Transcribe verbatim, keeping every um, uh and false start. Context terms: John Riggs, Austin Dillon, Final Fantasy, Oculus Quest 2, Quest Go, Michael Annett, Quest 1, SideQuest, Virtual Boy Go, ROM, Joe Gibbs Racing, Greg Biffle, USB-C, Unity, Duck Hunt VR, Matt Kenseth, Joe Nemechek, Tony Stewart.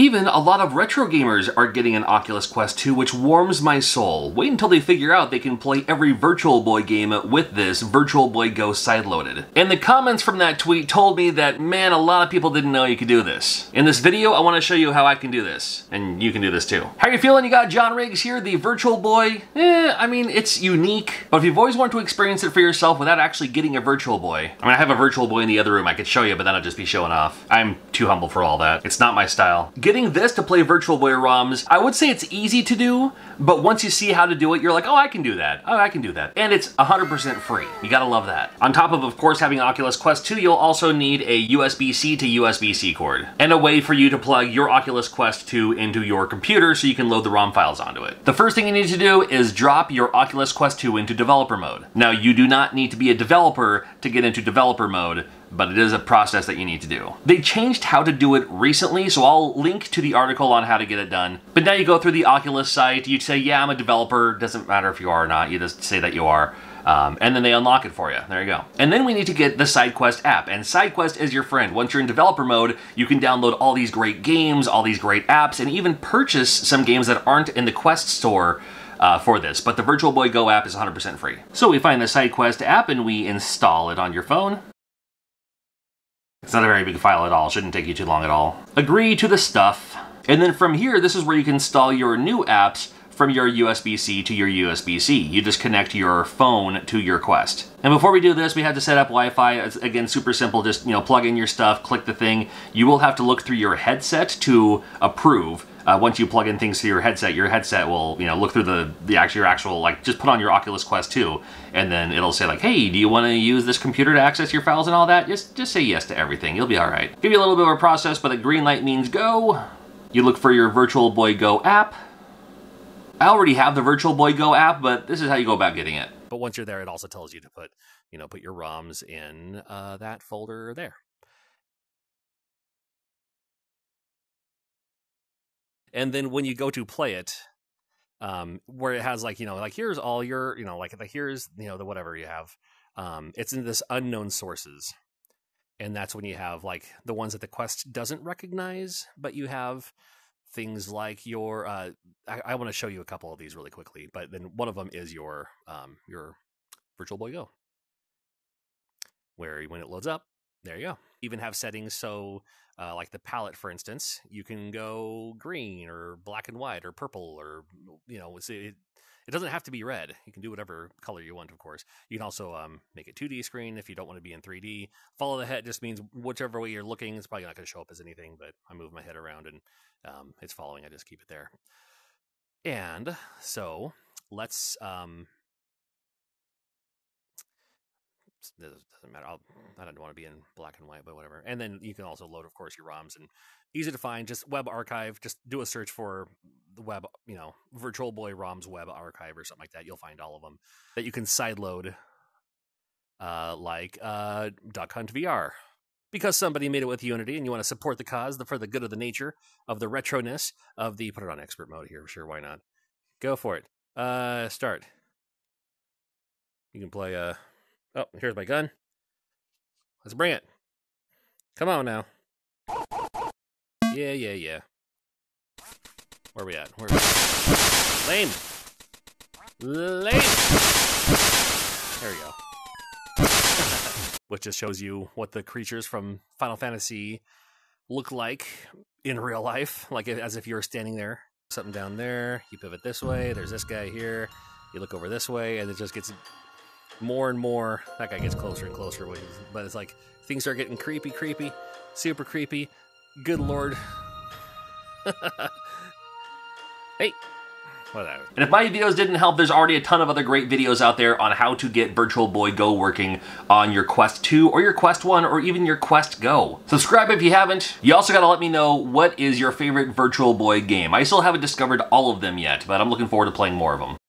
Even a lot of retro gamers are getting an Oculus Quest two, which warms my soul. Wait until they figure out they can play every Virtual Boy game with this Virtual Boy Go sideloaded. And the comments from that tweet told me that, man, a lot of people didn't know you could do this. In this video, I want to show you how I can do this. And you can do this too. How are you feeling? You got John Riggs here, the Virtual Boy. Eh, I mean, it's unique. But if you've always wanted to experience it for yourself without actually getting a Virtual Boy, I mean, I have a Virtual Boy in the other room I could show you, but then I'd just be showing off. I'm too humble for all that. It's not my style. Getting this to play Virtual Boy ROMs, I would say it's easy to do, but once you see how to do it, you're like, oh, I can do that. Oh, I can do that. And it's one hundred percent free. You gotta love that. On top of, of course, having Oculus Quest two, you'll also need a U S B C to U S B C cord and a way for you to plug your Oculus Quest two into your computer so you can load the ROM files onto it. The first thing you need to do is drop your Oculus Quest two into developer mode. Now, you do not need to be a developer to get into developer mode, but it is a process that you need to do. They changed how to do it recently, so I'll link to the article on how to get it done. But now you go through the Oculus site, you say, yeah, I'm a developer, doesn't matter if you are or not, you just say that you are. Um, and then they unlock it for you. There you go. And then we need to get the SideQuest app, and SideQuest is your friend. Once you're in developer mode, you can download all these great games, all these great apps, and even purchase some games that aren't in the Quest store Uh, for this, but the Virtual Boy Go app is one hundred percent free. So we find the SideQuest app and we install it on your phone. It's not a very big file at all, shouldn't take you too long at all. Agree to the stuff. And then from here, this is where you can install your new apps from your U S B C to your U S B C. You just connect your phone to your Quest. And before we do this, we had to set up Wi-Fi. It's, again, super simple. Just, you know, plug in your stuff, click the thing. You will have to look through your headset to approve. Uh, once you plug in things to your headset, your headset will, you know, look through the, the actual, your actual, like, just put on your Oculus Quest two, and then it'll say, like, hey, do you want to use this computer to access your files and all that? Just, just say yes to everything. You'll be all right. Give you a little bit of a process, but the green light means go. You look for your Virtual Boy Go app. I already have the Virtual Boy Go app, but this is how you go about getting it. But once you're there, it also tells you to put, you know, put your ROMs in uh, that folder there. And then when you go to play it, um, where it has, like, you know, like, here's all your, you know, like, the, here's, you know, the whatever you have, um, it's in this unknown sources. And that's when you have, like, the ones that the Quest doesn't recognize, but you have things like your, uh, I, I want to show you a couple of these really quickly, but then one of them is your, um, your Virtual Boy Go, where when it loads up, there you go. Even have settings so, uh, like the palette, for instance, you can go green or black and white or purple or, you know, it's, it, it doesn't have to be red. You can do whatever color you want, of course. You can also um, make it two D screen if you don't want to be in three D. Follow the head just means whichever way you're looking, it's probably not going to show up as anything, but I move my head around and um, it's following. I just keep it there. And so let's... Um, It doesn't matter. I'll, I don't want to be in black and white, but whatever. And then you can also load, of course, your ROMs, and easy to find. Just web archive. Just do a search for the web, you know, Virtual Boy ROMs web archive or something like that. You'll find all of them that you can sideload, uh, like uh, Duck Hunt V R, because somebody made it with Unity, and you want to support the cause for the good of the nature of the retroness of the. Put it on expert mode here, sure. Why not? Go for it. Uh, start. You can play a. Uh, Oh, here's my gun. Let's bring it. Come on now. Yeah, yeah, yeah. Where are we at? Where are we at? Lame. Lame. There we go. Which just shows you what the creatures from Final Fantasy look like in real life. Like, as if you were standing there. Something down there. You pivot this way. There's this guy here. You look over this way, and it just gets... more and more, that guy gets closer and closer, but it's like things are getting creepy, creepy, super creepy. Good Lord. Hey, whatever. And if my videos didn't help, there's already a ton of other great videos out there on how to get Virtual Boy Go working on your Quest two or your Quest one or even your Quest Go. Subscribe if you haven't. You also gotta let me know what is your favorite Virtual Boy game. I still haven't discovered all of them yet, but I'm looking forward to playing more of them.